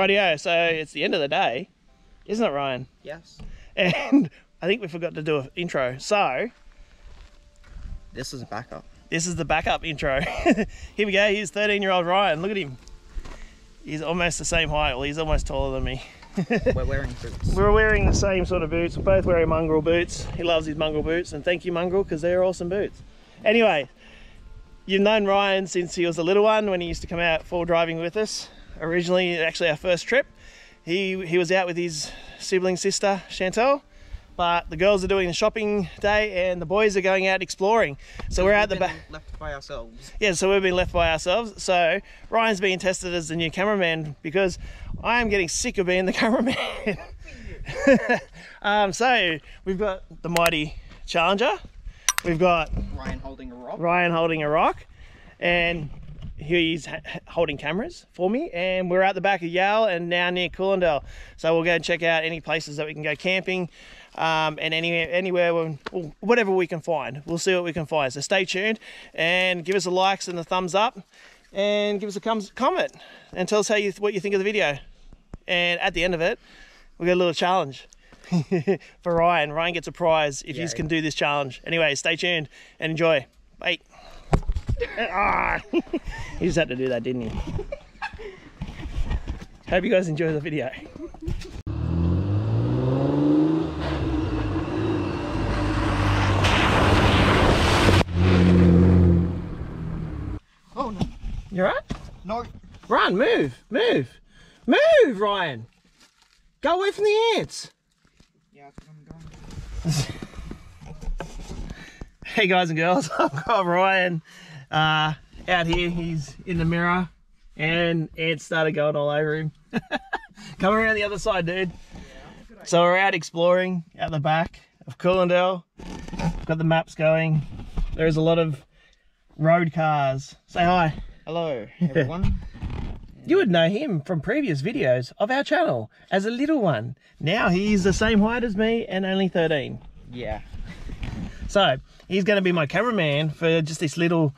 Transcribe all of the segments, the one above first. Rightio, so it's the end of the day, isn't it, Ryan? Yes. And I think we forgot to do an intro, so... this is a backup. This is the backup intro. Here we go, here's 13-year-old Ryan, look at him. He's almost the same height, well, he's almost taller than me. We're wearing boots. We're wearing the same sort of boots. We're both wearing mongrel boots. He loves his mongrel boots, and thank you, mongrel, because they're awesome boots. Anyway, you've known Ryan since he was a little one, when he used to come out for driving with us. Originally, actually our first trip, he was out with his sibling sister, Chantelle, but the girls are doing the shopping day and the boys are going out exploring. So we're out the back. Left by ourselves. Yeah, so we've been left by ourselves. So Ryan's being tested as the new cameraman because I am getting sick of being the cameraman. So we've got the mighty Challenger. We've got Ryan holding a rock. Ryan holding a rock, and he's holding cameras for me, and we're out the back of Yowl and now near Coolendel. So we'll go and check out any places that we can go camping, and anywhere whatever we can find. We'll see what we can find. So stay tuned and give us the likes and the thumbs up, and give us a comment and tell us what you think of the video. And at the end of it, we'll get a little challenge for Ryan. Ryan gets a prize if you can do this challenge. Anyway, stay tuned and enjoy. Bye. He just had to do that, didn't he? Hope you guys enjoy the video. Oh no. You alright? No. Ryan, move! Move! Move, Ryan! Go away from the ants! Yeah, I think I'm going. Hey guys and girls, I've got Ryan. Out here, he's in the mirror and ants started going all over him. Come around the other side, dude. Yeah, so we're out exploring out the back of Coolendel. Got the maps going. There's a lot of road cars. Say hi. Hello, everyone. You would know him from previous videos of our channel as a little one. Now he's the same height as me and only 13. Yeah. So he's going to be my cameraman for just this little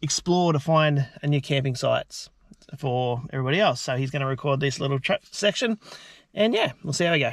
explore to find a new camping sites for everybody else. So he's going to record this little section, and yeah, we'll see how we go.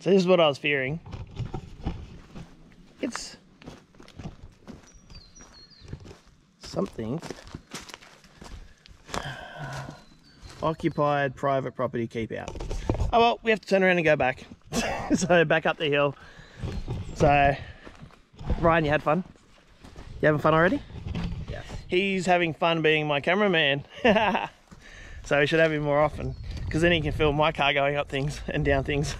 So this is what I was fearing. It's something. Occupied private property keep out. Oh well, we have to turn around and go back. So back up the hill. So Ryan, you had fun? You having fun already? Yes. He's having fun being my cameraman. So we should have him more often, because then he can film my car going up things and down things.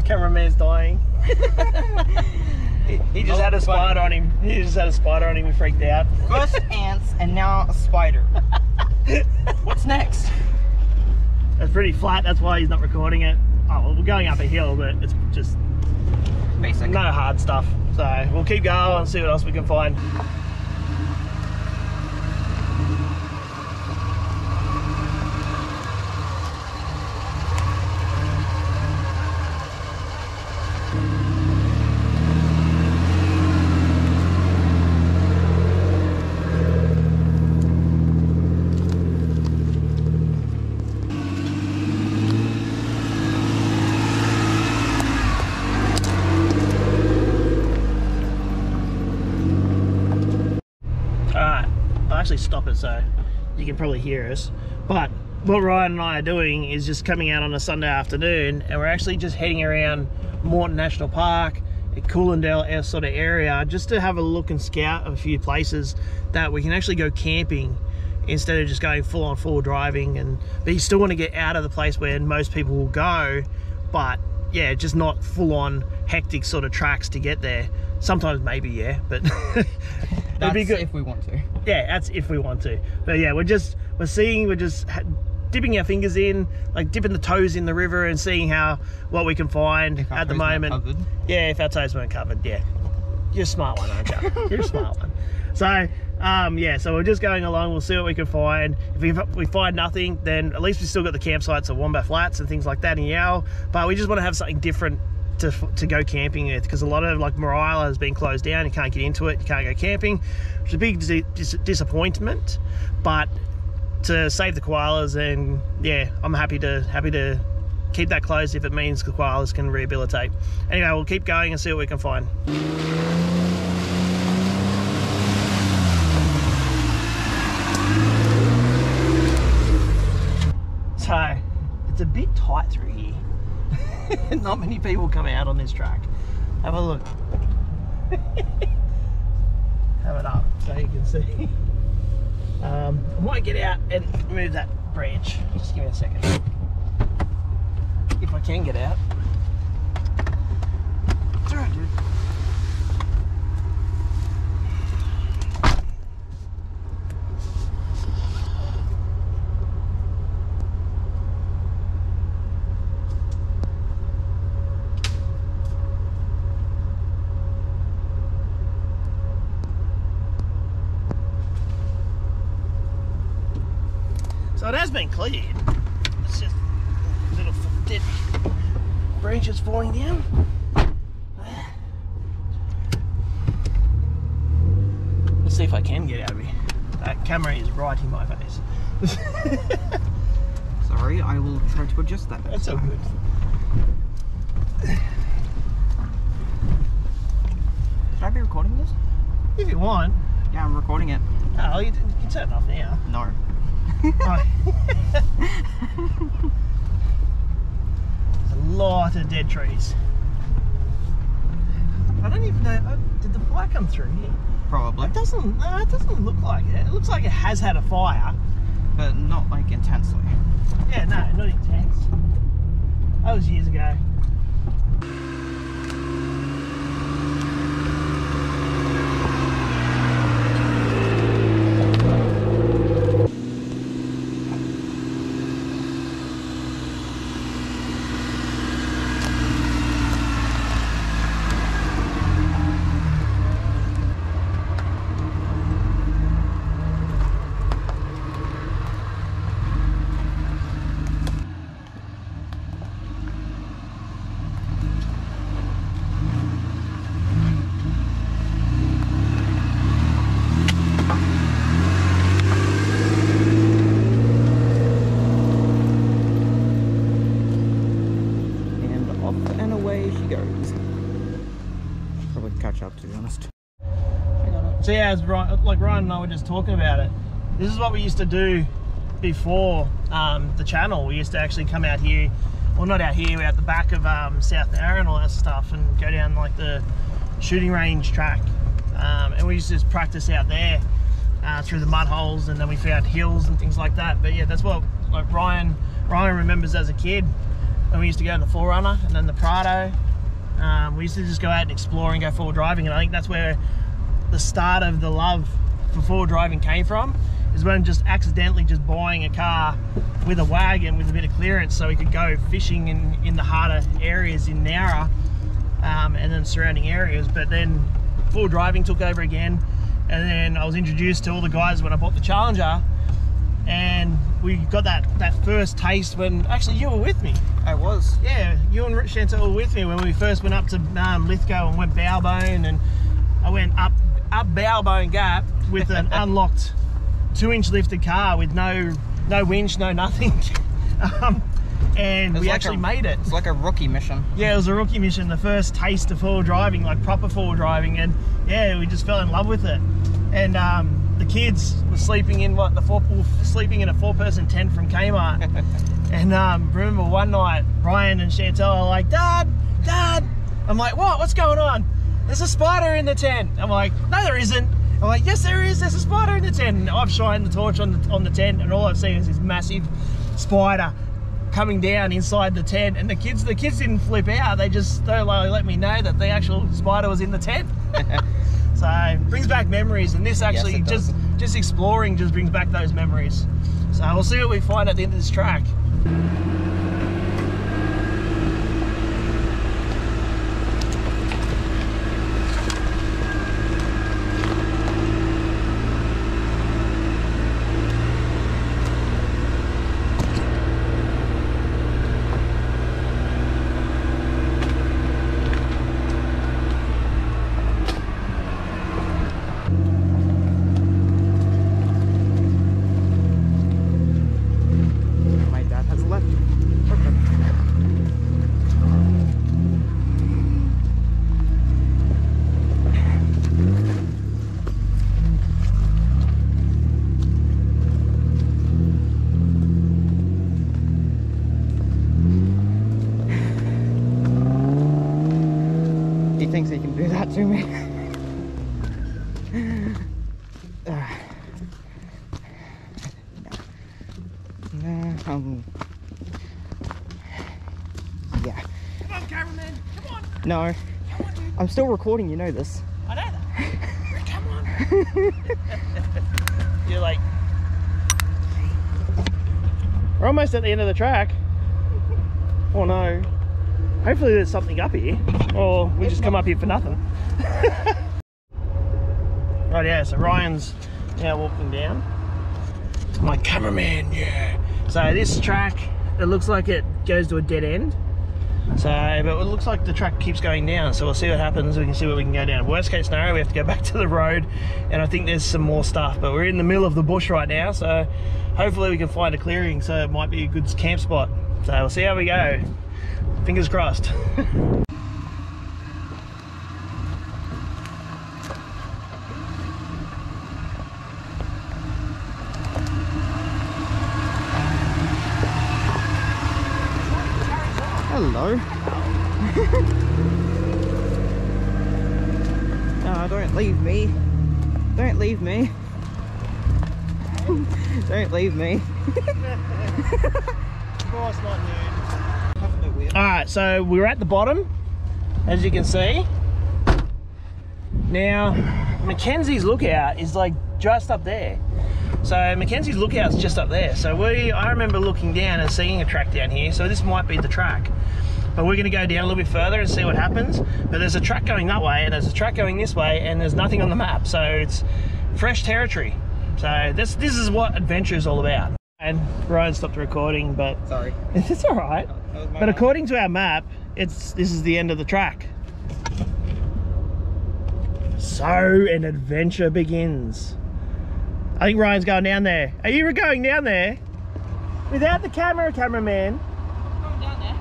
my cameraman's dying. He just had a spider on him. He just had a spider on him and freaked out. First ants and now a spider. What's next? It's pretty flat, that's why he's not recording it. Oh, well, we're going up a hill, but it's just basic. No hard stuff. So we'll keep going and see what else we can find. Stop it so you can probably hear us, but what Ryan and I are doing is just coming out on a Sunday afternoon, and we're actually just heading around Moreton National Park at Coolendel sort of area just to have a look and scout a few places that we can actually go camping instead of just going full-on four-wheel driving. And but you still want to get out of the place where most people will go, but yeah, just not full-on hectic sort of tracks to get there. Sometimes maybe, yeah, but that's be good if we want to. Yeah, that's if we want to. But yeah, we're just dipping our fingers in, like dipping the toes in the river and seeing what we can find at the moment. Yeah, if our toes weren't covered, yeah. You're a smart one, aren't you? You're a smart one. So yeah, so we're just going along, we'll see what we can find. If we find nothing, then at least we still got the campsites at Wombat Flats and things like that in Yowl, but we just want to have something different to go camping with, because a lot of, like, Maraila has been closed down. You can't get into it, you can't go camping, which is a big disappointment, but to save the koalas, and yeah, I'm happy to keep that closed if it means the koalas can rehabilitate. Anyway, we'll keep going and see what we can find. So it's a bit tight through here. Not many people come out on this track. Have a look. Have it up so you can see. I might get out and move that branch. Just give me a second. If I can get out. It's alright, dude. It has been cleared. It's just little dead branches falling down. Let's see if I can get out of here. That camera is right in my face. Sorry, I will try to adjust that. That's all good. Should I be recording this? If you want. Yeah, I'm recording it. Oh, you can turn it off now. No. Right. There's a lot of dead trees. I don't even know, did the fire come through here? Probably. It doesn't look like it. It looks like it has had a fire. But not like intensely. Yeah, no, not intense. That was years ago. So yeah, as Ryan, like Ryan and I were just talking about it, this is what we used to do before the channel. We used to actually come out here, well, not out here, we're at the back of South Arrow and all that stuff, and go down like the shooting range track, and we used to just practice out there through the mud holes, and then we found hills and things like that. But yeah, that's what, like, Ryan remembers as a kid, and we used to go in the 4Runner and then the Prado. We used to just go out and explore and go four-wheel driving, and I think that's where the start of the love for four-wheel driving came from, is when just accidentally just buying a car with a wagon with a bit of clearance so we could go fishing in the harder areas in Nowra and then surrounding areas. But then four-wheel driving took over again, and then I was introduced to all the guys when I bought the Challenger, and we got that first taste when, actually, you were with me. I was. Yeah, you and Chantelle were with me when we first went up to Lithgow and went Bow Bone, and I went up Bow Bone Gap with an unlocked 2-inch lifted car with no winch, no nothing. And we actually made it. It's like a rookie mission. Yeah, it was a rookie mission, the first taste of four-wheel driving, like proper four-wheel driving, and yeah, we just fell in love with it. And the kids were sleeping in a four-person tent from Kmart. And remember one night, Ryan and Chantelle are like, Dad. I'm like, what? What's going on? There's a spider in the tent. I'm like, no, there isn't. I'm like, yes, there is. There's a spider in the tent. And I've shined the torch on the tent, and all I've seen is this massive spider coming down inside the tent. And the kids didn't flip out. They let me know that the actual spider was in the tent. So it brings back memories, and this actually, yes, just exploring just brings back those memories. So we'll see what we find at the end of this track. To me. Yeah. Come on, cameraman. Come on. No. Come on, dude. I'm still recording, you know this. I know that. Come on. You're like... We're almost at the end of the track. Oh no. Hopefully there's something up here, or we just come up here for nothing. Right, yeah, so Ryan's now walking down. It's my cameraman, yeah. So this track, it looks like it goes to a dead end. So, but it looks like the track keeps going down, so we'll see what happens. We can see where we can go down. Worst case scenario, we have to go back to the road, and I think there's some more stuff, but we're in the middle of the bush right now, so hopefully we can find a clearing, so it might be a good camp spot. So we'll see how we go. Fingers crossed. Hello. Oh, don't leave me. Don't leave me. Don't leave me. Of course not, dude. Alright, so we're at the bottom, as you can see. Now, Mackenzie's Lookout is like just up there. So Mackenzie's Lookout's just up there. So I remember looking down and seeing a track down here. So this might be the track. But we're gonna go down a little bit further and see what happens. But there's a track going that way, and there's a track going this way, and there's nothing on the map. So it's fresh territory. So this is what adventure is all about. And Ryan stopped recording, but sorry, it's all right. But according to our map, this is the end of the track. So an adventure begins. I think Ryan's going down there. Are you going down there? Without the camera, cameraman. I'm going down there.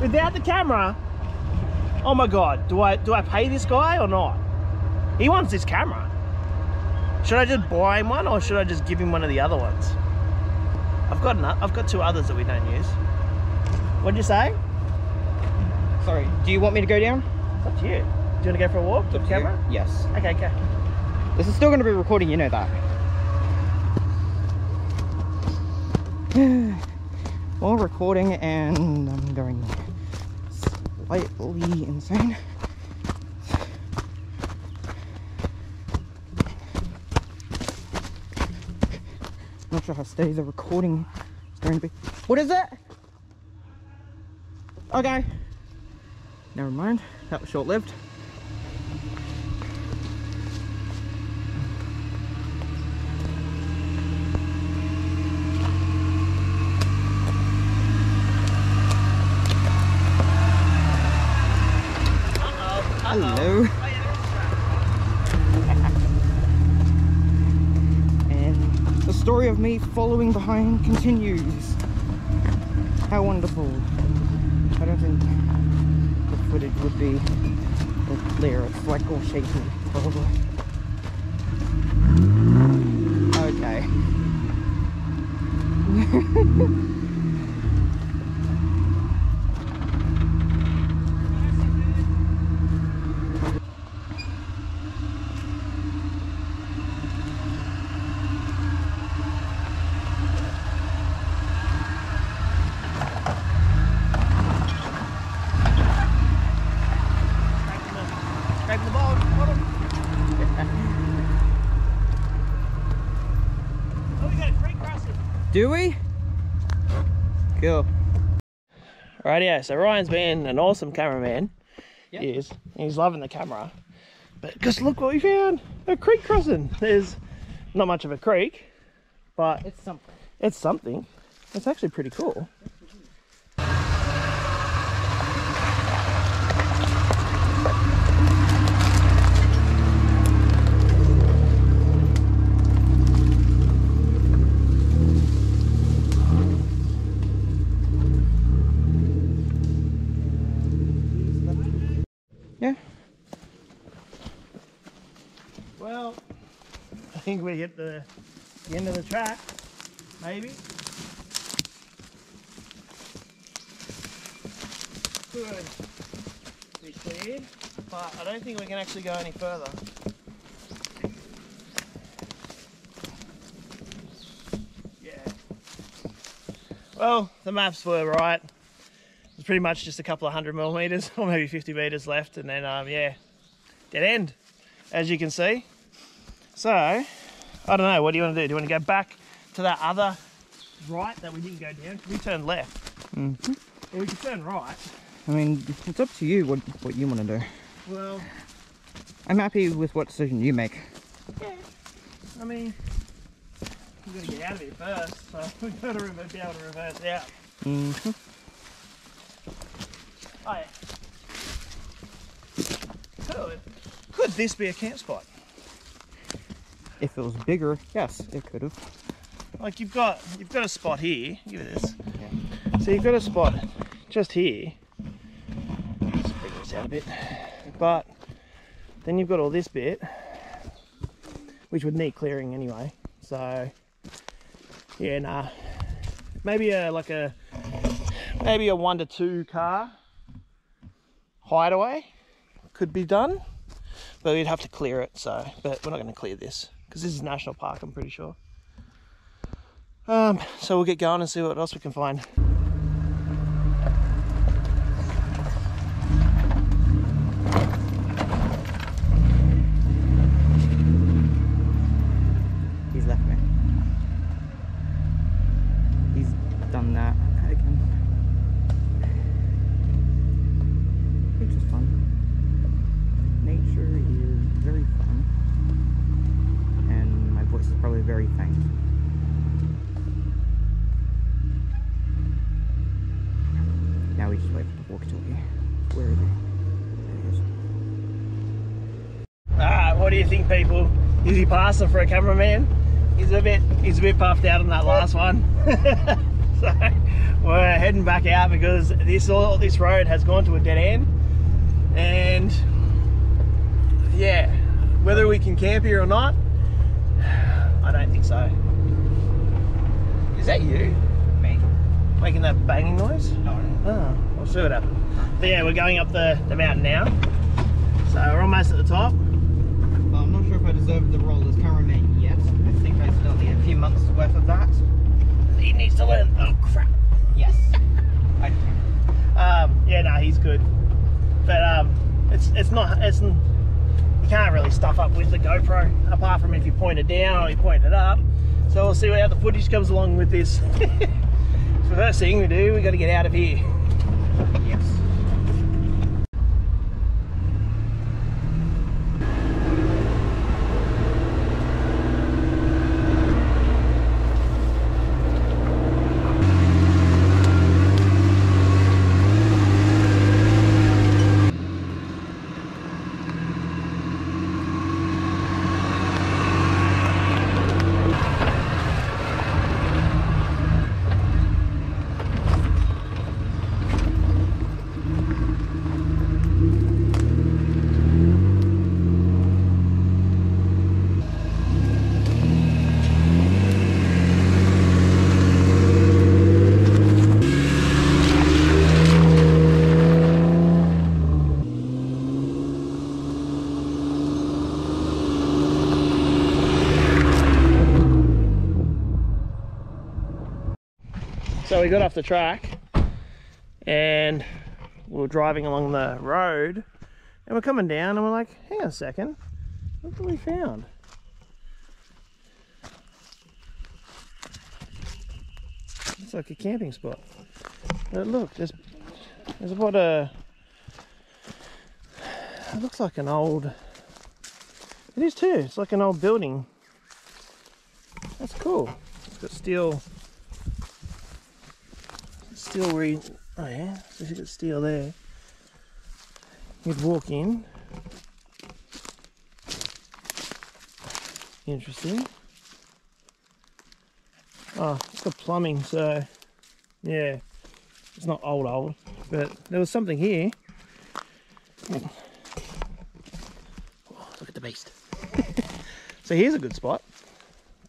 Without the camera. Oh my God, do I pay this guy or not? He wants this camera. Should I just buy him one, or should I just give him one of the other ones? I've got two others that we don't use. What'd you say? Sorry, do you want me to go down? It's up to you. Do you want to go for a walk with the camera? Yes. Okay, go. This is still going to be recording, you know that. More recording, and slightly insane. Not sure how steady the recording is going to be. What is it? Okay. Never mind. That was short-lived. Hello. And the story of me following behind continues. How wonderful. I don't think the footage would be clear. It's like all shaky, probably. Okay. Do we? Cool. Alrighty, yeah, so Ryan's been an awesome cameraman. Yep. He is. He's loving the camera. But just look what we found. A creek crossing. There's not much of a creek, but it's something. It's something. It's actually pretty cool. I think we hit the end of the track, maybe. Good. We cleared, but I don't think we can actually go any further. Yeah. Well, the maps were right. It's pretty much just a couple of 100 millimeters, or maybe 50 meters left, and then yeah, dead end, as you can see. So, I don't know, what do you want to do? Do you want to go back to that other right that we didn't go down? We turned left. Mm-hmm. Or we could turn right. I mean, it's up to you what you want to do. Well, I'm happy with what decision you make. Yeah, I mean, we've got to get out of here first, so we've got to be able to reverse out. Mm-hmm. Oh yeah. Could this be a camp spot? If it was bigger, yes, it could have. Like you've got a spot here. Give it this. Yeah. So you've got a spot just here. Let's bring this out a bit. But then you've got all this bit, which would need clearing anyway. So yeah, nah. Maybe a 1 to 2 car hideaway could be done, but we'd have to clear it. So, but we're not going to clear this, because this is national park, I'm pretty sure. So we'll get going and see what else we can find. He's left me. He's done that again. Which is fun. Nature is very fun. Voice is probably very faint. Now we just wait for the walk till here. Where is it? There it is. Alright, what do you think, people? Is he passing for a cameraman? He's a bit puffed out on that last one. So we're heading back out, because all this road has gone to a dead end. And yeah, whether we can camp here or not, I don't think so. Is that you? Me. Making that banging noise? No. Oh, we'll see what happens. But yeah, we're going up the mountain now. So we're almost at the top. Well, I'm not sure if I deserve the role as cameraman yet. I think I still need a few months worth of that. He needs to learn. Oh crap. Yes. I do. Yeah, no, he's good. But it's you can't really stuff up with the GoPro apart from if you point it down or you point it up. So we'll see how the footage comes along with this. So the first thing we do, we got to get out of here. Yes. So we got off the track and we were driving along the road and we're coming down and we're like, hang on a second, look what we found. It's like a camping spot. But look, there's what a, it looks like an old, it is too, it's like an old building. That's cool. It's got steel, oh yeah, so you got steel there. You'd walk in. Interesting. Oh, it's got plumbing, so yeah, it's not old, but there was something here. Oh, look at the beast. So here's a good spot,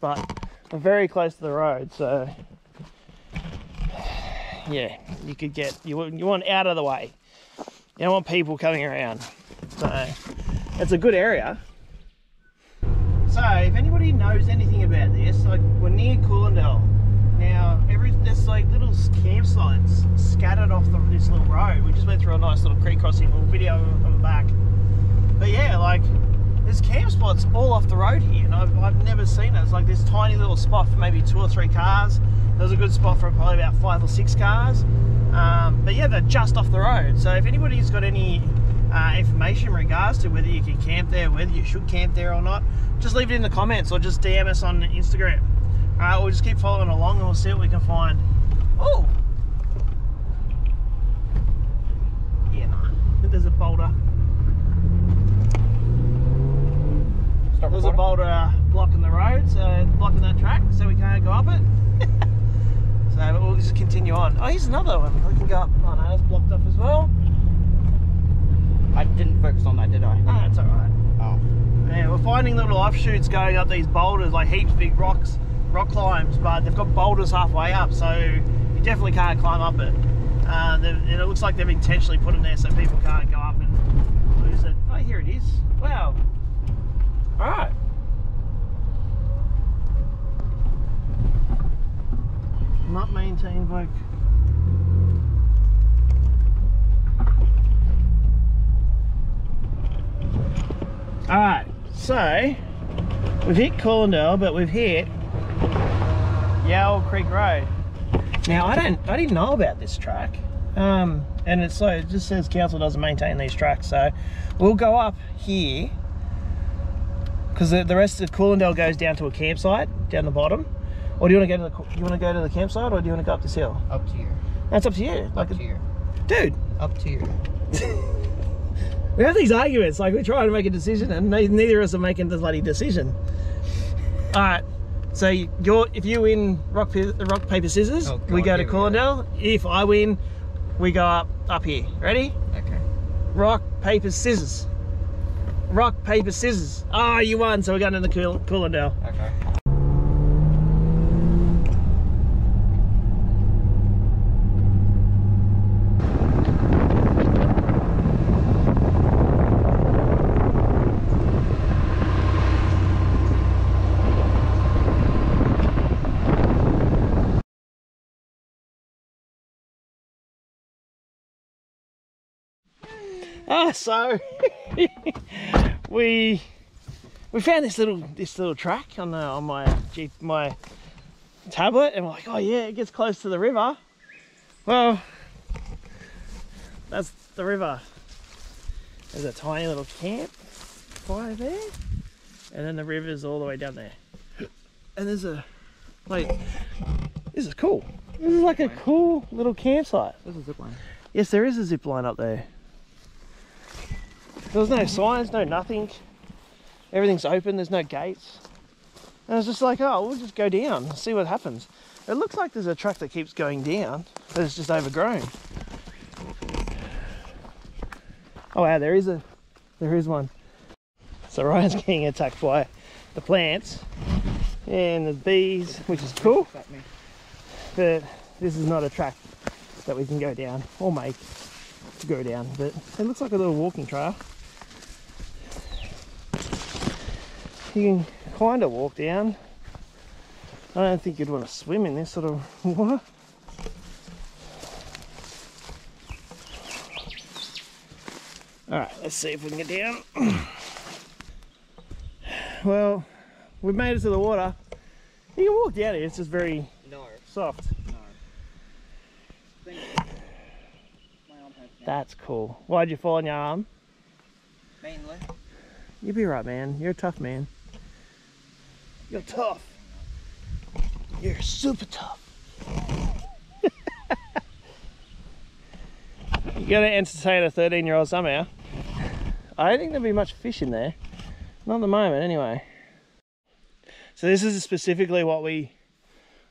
but I'm very close to the road, so. Yeah, you could get, you want out of the way. You don't want people coming around. So, it's a good area. So, if anybody knows anything about this, like, we're near Coolendel. Now, there's like little campsites scattered off this little road. We just went through a nice little creek crossing, we'll video them back. But yeah, like, there's camp spots all off the road here, and I've never seen it. It's like this tiny little spot for maybe 2 or 3 cars. There's a good spot for probably about 5 or 6 cars. But yeah, they're just off the road. So if anybody's got any information in regards to whether you can camp there, whether you should camp there or not, just leave it in the comments or just DM us on Instagram. Alright, we'll just keep following along and we'll see what we can find. Oh! Yeah, no. I think there's a boulder. There's a boulder blocking the road, so blocking that track, so we can't go up it. So but we'll just continue on. Oh, here's another one. We can go up. Oh no, that's blocked off as well. I didn't focus on that, did I? No, that's alright. Oh. Yeah, we're finding little offshoots going up these boulders, like heaps of big rocks, rock climbs, but they've got boulders halfway up, so you definitely can't climb up it. And it looks like they've intentionally put them there so people can't go up and lose it. Oh, here it is. Wow. Alright. Not maintained, like. Alright, so we've hit Coolendel, but we've hit Yowl Creek Road. Now I didn't know about this track. And it's like, it just says council doesn't maintain these tracks, so we'll go up here. Because the rest of Coolendel goes down to a campsite down the bottom, or do you want to go to the campsite, or do you want to go up this hill? Up to you. That's up to you. Like up to you, dude. Up to you. We have these arguments, like we're trying to make a decision, and neither of us are making the bloody decision. All right. So if you win rock paper scissors, oh, we go to Coolendel. If I win, we go up here. Ready? Okay. Rock paper scissors. Rock, paper, scissors. Ah, oh, you won, so we're going into Coolendel. Okay. So we found this little track on my tablet, and we're like, oh yeah, it gets close to the river. Well, that's the river. There's a tiny little campfire there, and then the river's all the way down there. And there's a, like, this is cool. This is like a cool little campsite. There's a zip line. Yes, there is a zip line up there. There was no signs, no nothing. Everything's open, there's no gates. And I was just like, oh, we'll just go down and see what happens. It looks like there's a track that keeps going down, but it's just overgrown. Oh wow, there is one. So Ryan's getting attacked by the plants and the bees, which is cool. But this is not a track that we can go down or make to go down, but it looks like a little walking trail. You can kind of walk down. I don't think you'd want to swim in this sort of water. Alright, let's see if we can get down. Well, we've made it to the water. You can walk down here, it's just very soft. No. That's cool. Why'd you fall on your arm? Mainly. You'll be right, man. You're a tough man. You're tough. You're super tough. You gotta entertain a 13-year-old somehow. I don't think there'll be much fish in there. Not at the moment, anyway. So this is specifically what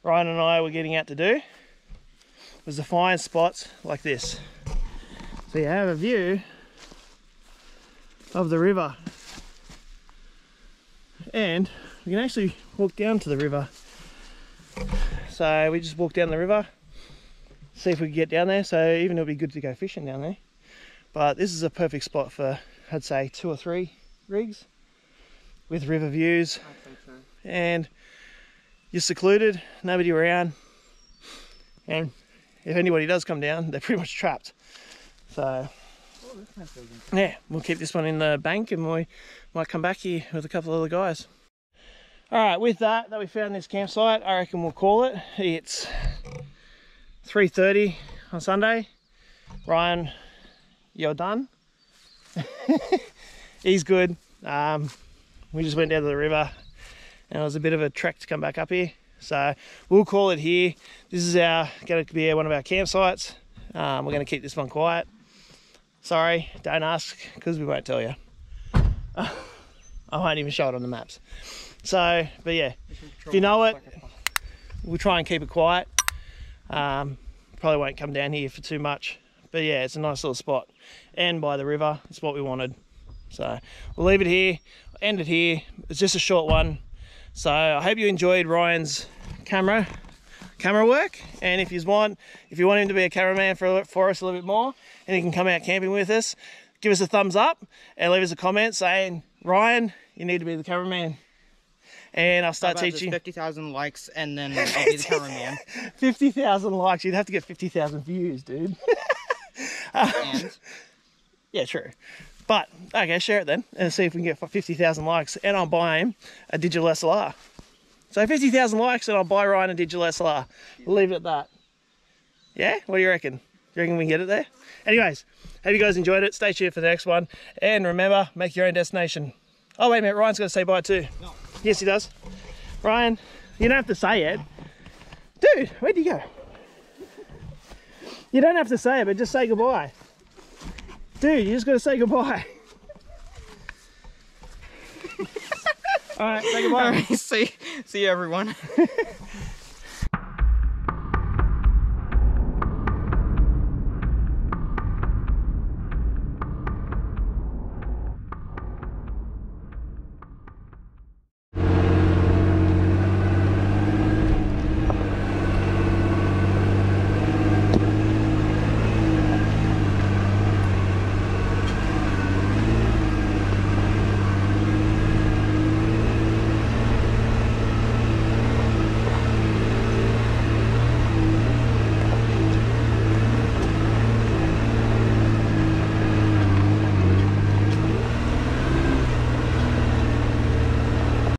Ryan and I were getting out to do, was to find spots like this. So you have a view of the river. And we can actually walk down to the river. So we just walk down the river, see if we can get down there. So even it'll be good to go fishing down there. But this is a perfect spot for, I'd say, 2 or 3 rigs with river views. I think so. And you're secluded, nobody around. And if anybody does come down, they're pretty much trapped. So, yeah, we'll keep this one in the bank and we might come back here with a couple of other guys. All right, with that we found this campsite, I reckon we'll call it. It's 3:30 on Sunday. Ryan, you're done. He's good. We just went down to the river and it was a bit of a trek to come back up here. So we'll call it here. This is going to be one of our campsites. We're going to keep this one quiet. Sorry, don't ask, because we won't tell you. I won't even show it on the maps. So, but yeah, if you know it, we'll try and keep it quiet. Probably won't come down here for too much. But yeah, it's a nice little spot. And by the river, it's what we wanted. So we'll leave it here, end it here. It's just a short one. So I hope you enjoyed Ryan's camera work, and if you want him to be a cameraman for us a little bit more, and he can come out camping with us, give us a thumbs up and leave us a comment saying, Ryan, you need to be the cameraman, and I'll start teaching. 50,000 likes and then I'll be the cameraman. 50,000 likes, you'd have to get 50,000 views, dude. And? Yeah, true. But okay, share it then and see if we can get 50,000 likes, and I'll buy him a digital SLR. So 50,000 likes and I'll buy Ryan a digital SLR. We'll leave it at that. Yeah? What do you reckon? Do you reckon we can get it there? Anyways, hope you guys enjoyed it. Stay tuned for the next one. And remember, make your own destination. Oh, wait a minute. Ryan's going to say bye too. No. Yes, he does. Ryan, you don't have to say it. Dude, where'd you go? You don't have to say it, but just say goodbye. Dude, you just got to say goodbye. All right, say goodbye. All right, see you everyone.